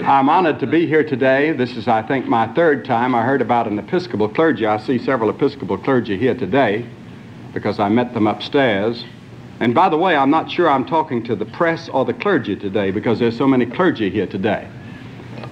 I'm honored to be here today. This is, I think, my third time I heard about an Episcopal clergy. I see several Episcopal clergy here today because I met them upstairs. And by the way, I'm not sure I'm talking to the press or the clergy today because there's so many clergy here today.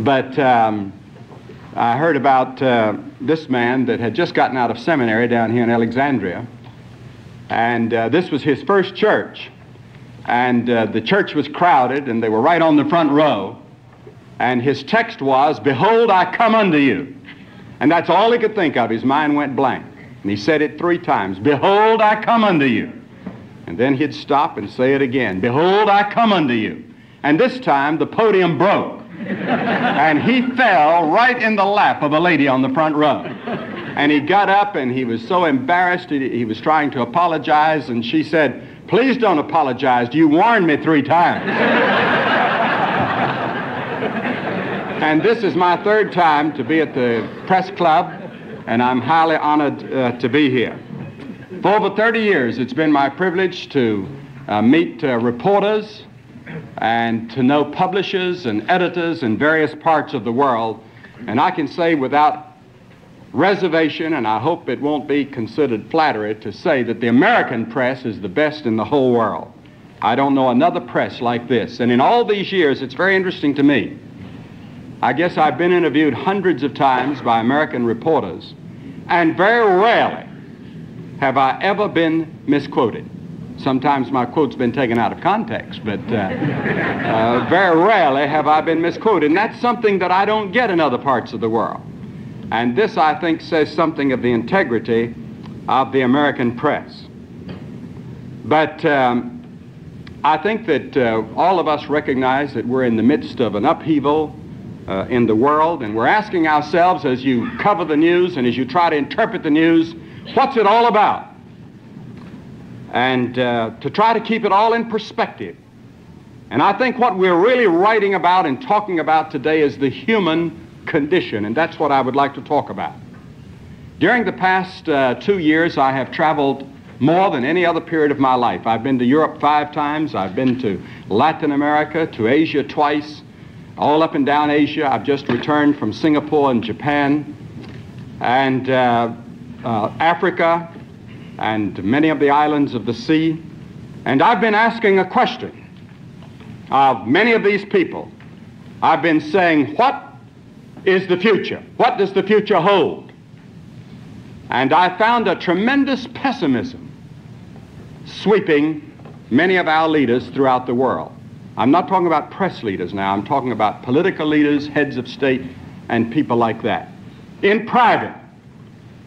But I heard about this man that had just gotten out of seminary down here in Alexandria. And this was his first church. And the church was crowded, and they were right on the front row. And his text was, "Behold, I come unto you." And that's all he could think of. His mind went blank. And he said it 3 times, "Behold, I come unto you." And then he'd stop and say it again, "Behold, I come unto you." And this time the podium broke. And he fell right in the lap of a lady on the front row. And he got up and he was so embarrassed, he was trying to apologize. And she said, "Please don't apologize. You warned me 3 times. And this is my 3rd time to be at the press club, and I'm highly honored to be here. For over 30 years, it's been my privilege to meet reporters and to know publishers and editors in various parts of the world. And I can say without reservation, and I hope it won't be considered flattery, to say that the American press is the best in the whole world. I don't know another press like this. And in all these years, it's very interesting to me. I guess I've been interviewed hundreds of times by American reporters, and very rarely have I ever been misquoted. Sometimes my quote's been taken out of context, but very rarely have I been misquoted. And that's something that I don't get in other parts of the world. And this, I think, says something of the integrity of the American press. But I think that all of us recognize that we're in the midst of an upheaval in the world, and we're asking ourselves, as you cover the news and as you try to interpret the news, what's it all about? And to try to keep it all in perspective. And I think what we're really writing about and talking about today is the human condition, and that's what I would like to talk about. During the past 2 years, I have traveled more than any other period of my life. I've been to Europe 5 times. I've been to Latin America, to Asia twice, all up and down Asia. I've just returned from Singapore and Japan. And Africa, and many of the islands of the sea. And I've been asking a question of many of these people. I've been saying, what is the future? What does the future hold? And I found a tremendous pessimism sweeping many of our leaders throughout the world. I'm not talking about press leaders now. I'm talking about political leaders, heads of state, and people like that. In private,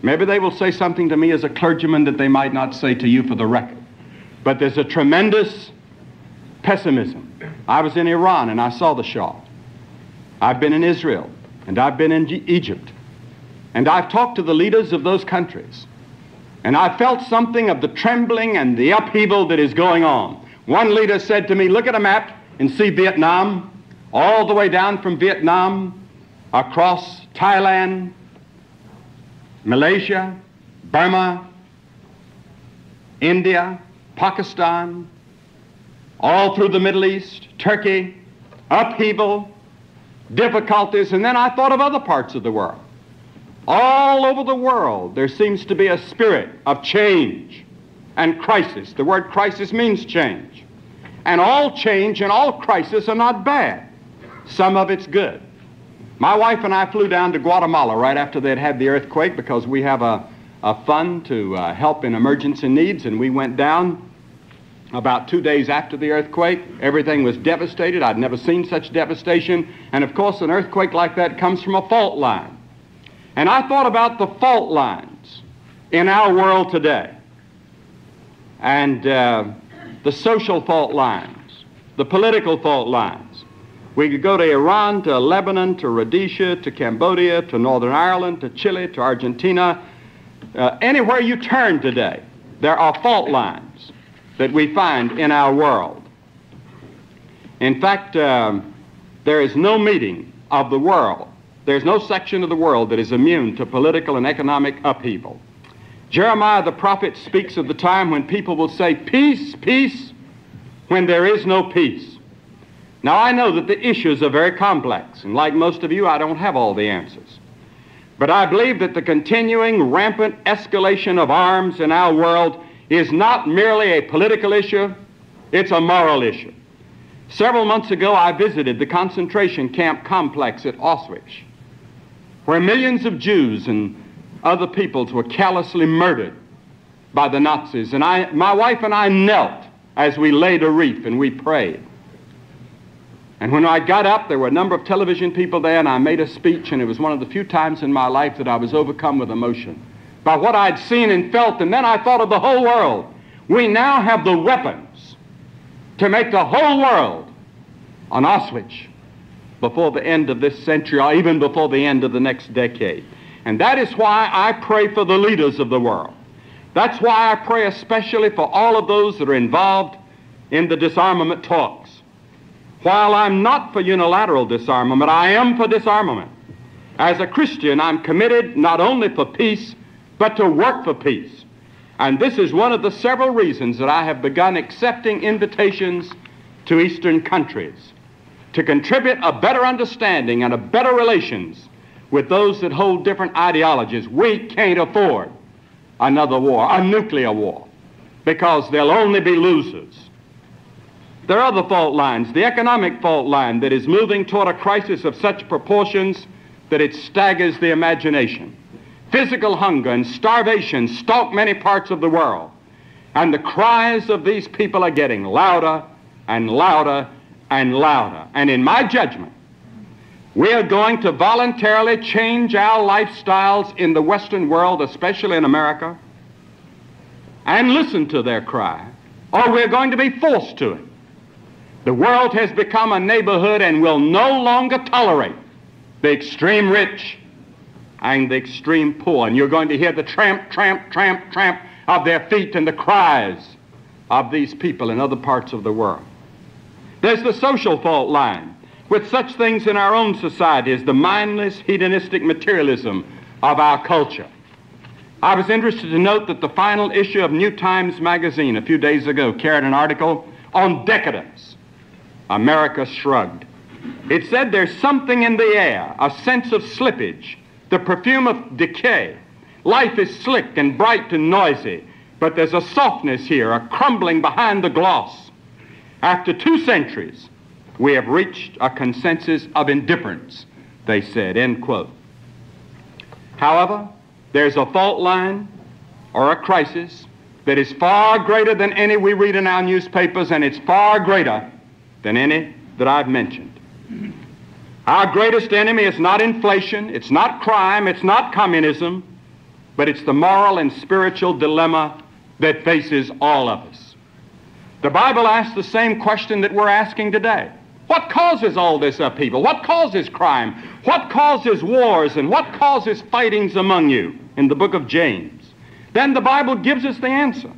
maybe they will say something to me as a clergyman that they might not say to you for the record. But there's a tremendous pessimism. I was in Iran and I saw the Shah. I've been in Israel and I've been in Egypt. And I've talked to the leaders of those countries. And I felt something of the trembling and the upheaval that is going on. One leader said to me, "Look at a map and see Vietnam, all the way down from Vietnam, across Thailand, Malaysia, Burma, India, Pakistan, all through the Middle East, Turkey, upheaval, difficulties." And then I thought of other parts of the world. All over the world, there seems to be a spirit of change and crisis. The word crisis means change. And all change and all crisis are not bad. Some of it's good. My wife and I flew down to Guatemala right after they'd had the earthquake because we have a fund to help in emergency needs, and we went down about 2 days after the earthquake. Everything was devastated. I'd never seen such devastation. And, of course, an earthquake like that comes from a fault line. And I thought about the fault lines in our world today, and the social fault lines, the political fault lines. We could go to Iran, to Lebanon, to Rhodesia, to Cambodia, to Northern Ireland, to Chile, to Argentina. Anywhere you turn today, there are fault lines that we find in our world. In fact, there is no meeting of the world. There's no section of the world that is immune to political and economic upheaval. Jeremiah the prophet speaks of the time when people will say, "Peace, peace," when there is no peace. Now, I know that the issues are very complex, and like most of you, I don't have all the answers. But I believe that the continuing rampant escalation of arms in our world is not merely a political issue, it's a moral issue. Several months ago, I visited the concentration camp complex at Auschwitz, where millions of Jews and other peoples were callously murdered by the Nazis. And my wife and I knelt as we laid a wreath and we prayed. And when I got up, there were a number of television people there, and I made a speech, and it was one of the few times in my life that I was overcome with emotion by what I'd seen and felt, and then I thought of the whole world. We now have the weapons to make the whole world an Auschwitz before the end of this century, or even before the end of the next decade. And that is why I pray for the leaders of the world. That's why I pray especially for all of those that are involved in the disarmament talks. While I'm not for unilateral disarmament, I am for disarmament. As a Christian, I'm committed not only for peace, but to work for peace. And this is one of the several reasons that I have begun accepting invitations to Eastern countries to contribute a better understanding and a better relations with those that hold different ideologies. We can't afford another war, a nuclear war, because there'll only be losers. There are other fault lines. The economic fault line that is moving toward a crisis of such proportions that it staggers the imagination. Physical hunger and starvation stalk many parts of the world, and the cries of these people are getting louder and louder and louder. And in my judgment, we are going to voluntarily change our lifestyles in the Western world, especially in America, and listen to their cry, or we're going to be forced to it. The world has become a neighborhood and will no longer tolerate the extreme rich and the extreme poor. And you're going to hear the tramp, tramp, tramp, tramp of their feet and the cries of these people in other parts of the world. There's the social fault line. With such things in our own society as the mindless, hedonistic materialism of our culture. I was interested to note that the final issue of New Times Magazine a few days ago carried an article on decadence. America shrugged. It said there's something in the air, a sense of slippage, the perfume of decay. Life is slick and bright and noisy, but there's a softness here, a crumbling behind the gloss. After 2 centuries, we have reached a consensus of indifference, they said, end quote. However, there's a fault line or a crisis that is far greater than any we read in our newspapers, and it's far greater than any that I've mentioned. Our greatest enemy is not inflation, it's not crime, it's not communism, but it's the moral and spiritual dilemma that faces all of us. The Bible asks the same question that we're asking today. What causes all this upheaval? What causes crime? What causes wars? And what causes fightings among you? In the book of James. Then the Bible gives us the answer.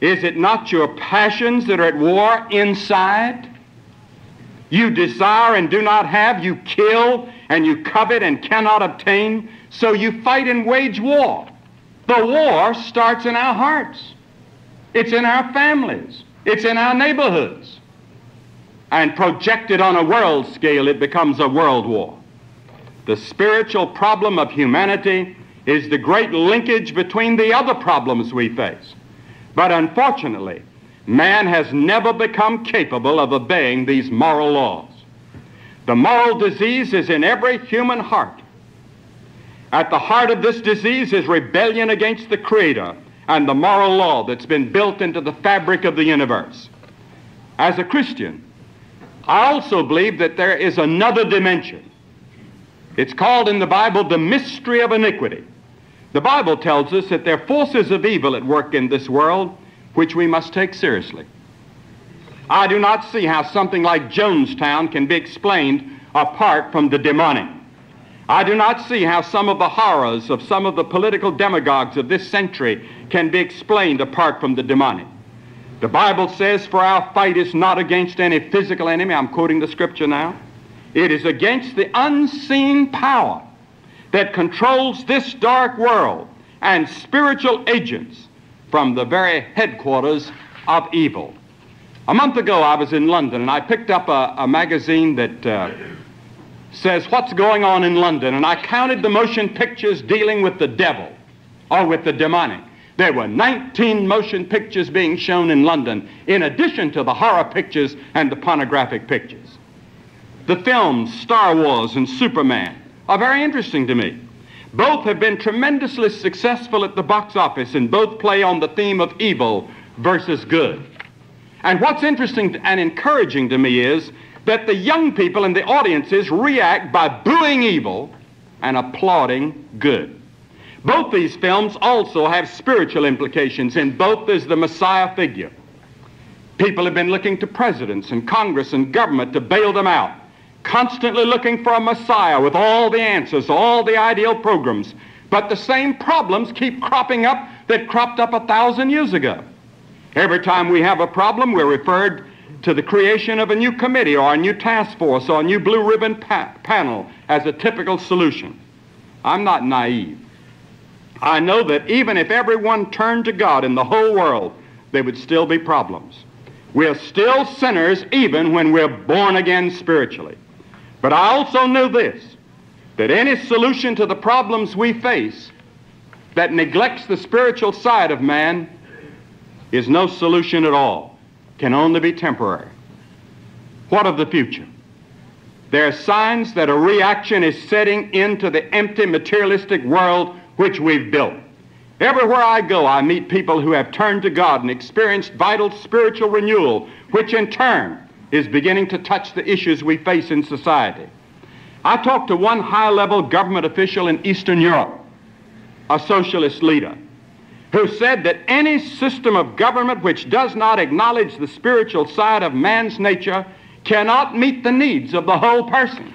Is it not your passions that are at war inside? You desire and do not have. You kill and you covet and cannot obtain. So you fight and wage war. The war starts in our hearts. It's in our families. It's in our neighborhoods. And projected on a world scale, it becomes a world war. The spiritual problem of humanity is the great linkage between the other problems we face. But unfortunately, man has never become capable of obeying these moral laws. The moral disease is in every human heart. At the heart of this disease is rebellion against the Creator and the moral law that's been built into the fabric of the universe. As a Christian, I also believe that there is another dimension. It's called in the Bible the mystery of iniquity. The Bible tells us that there are forces of evil at work in this world which we must take seriously. I do not see how something like Jonestown can be explained apart from the demonic. I do not see how some of the horrors of some of the political demagogues of this century can be explained apart from the demonic. The Bible says, for our fight is not against any physical enemy. I'm quoting the scripture now. It is against the unseen power that controls this dark world and spiritual agents from the very headquarters of evil. A month ago, I was in London, and I picked up a magazine that says what's going on in London, and I counted the motion pictures dealing with the devil or with the demonic. There were 19 motion pictures being shown in London, in addition to the horror pictures and the pornographic pictures. The films Star Wars and Superman are very interesting to me. Both have been tremendously successful at the box office, and both play on the theme of evil versus good. And what's interesting and encouraging to me is that the young people in the audiences react by booing evil and applauding good. Both these films also have spiritual implications. In both there's the Messiah figure. People have been looking to presidents and Congress and government to bail them out, constantly looking for a Messiah with all the answers, all the ideal programs. But the same problems keep cropping up that cropped up 1,000 years ago. Every time we have a problem, we're referred to the creation of a new committee or a new task force or a new blue ribbon panel as a typical solution. I'm not naive. I know that even if everyone turned to God in the whole world, there would still be problems. We're still sinners even when we're born again spiritually. But I also knew this, that any solution to the problems we face that neglects the spiritual side of man is no solution at all, can only be temporary. What of the future? There are signs that a reaction is setting into the empty materialistic world which we've built. Everywhere I go, I meet people who have turned to God and experienced vital spiritual renewal, which in turn is beginning to touch the issues we face in society. I talked to one high-level government official in Eastern Europe, a socialist leader, who said that any system of government which does not acknowledge the spiritual side of man's nature cannot meet the needs of the whole person.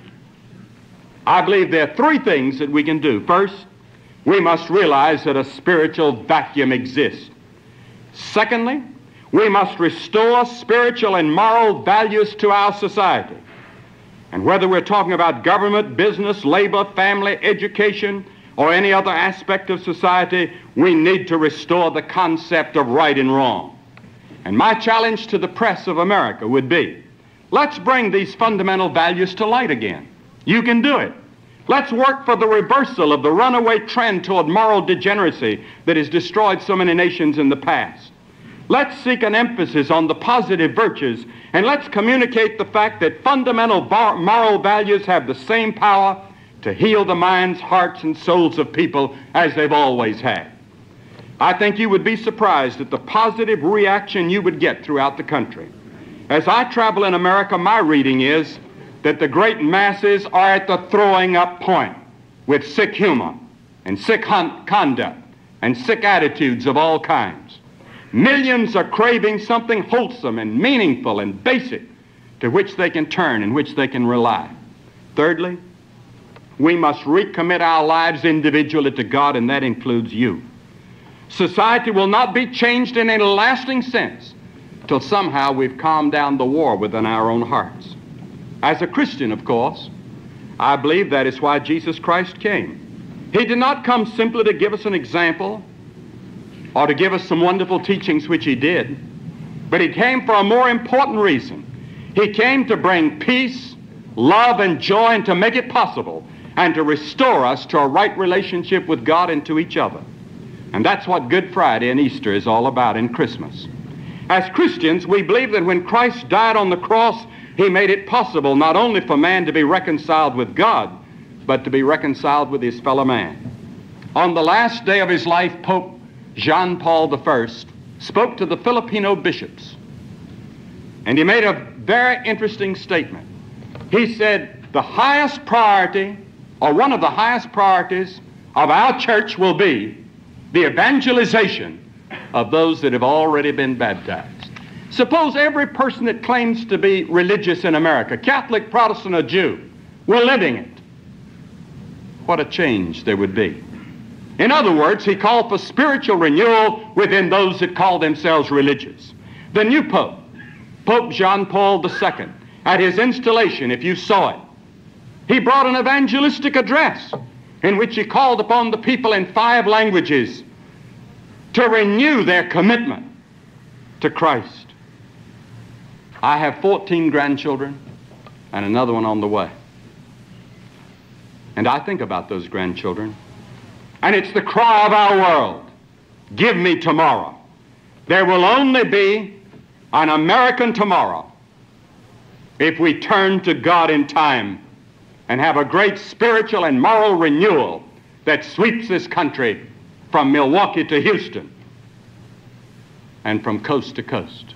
I believe there are three things that we can do. First, we must realize that a spiritual vacuum exists. Secondly, we must restore spiritual and moral values to our society. And whether we're talking about government, business, labor, family, education, or any other aspect of society, we need to restore the concept of right and wrong. And my challenge to the press of America would be, let's bring these fundamental values to light again. You can do it. Let's work for the reversal of the runaway trend toward moral degeneracy that has destroyed so many nations in the past. Let's seek an emphasis on the positive virtues, and let's communicate the fact that fundamental moral values have the same power to heal the minds, hearts, and souls of people as they've always had. I think you would be surprised at the positive reaction you would get throughout the country. As I travel in America, my reading is that the great masses are at the throwing up point with sick humor and sick conduct and sick attitudes of all kinds. Millions are craving something wholesome and meaningful and basic to which they can turn and which they can rely. Thirdly, we must recommit our lives individually to God, and that includes you. Society will not be changed in any lasting sense till somehow we've calmed down the war within our own hearts. As a Christian, of course, I believe that is why Jesus Christ came. He did not come simply to give us an example or to give us some wonderful teachings, which he did, but he came for a more important reason. He came to bring peace, love, and joy, and to make it possible, and to restore us to a right relationship with God and to each other. And that's what Good Friday and Easter is all about, and Christmas. As Christians, we believe that when Christ died on the cross, he made it possible not only for man to be reconciled with God, but to be reconciled with his fellow man. On the last day of his life, Pope John Paul I spoke to the Filipino bishops, and he made a very interesting statement. He said, the highest priority, or one of the highest priorities of our church will be the evangelization of those that have already been baptized. Suppose every person that claims to be religious in America, Catholic, Protestant, or Jew, were living it. What a change there would be. In other words, he called for spiritual renewal within those that call themselves religious. The new Pope, Pope John Paul II, at his installation, if you saw it, he brought an evangelistic address in which he called upon the people in 5 languages to renew their commitment to Christ. I have 14 grandchildren and another one on the way. And I think about those grandchildren. And it's the cry of our world. Give me tomorrow. There will only be an American tomorrow if we turn to God in time and have a great spiritual and moral renewal that sweeps this country from Milwaukee to Houston and from coast to coast.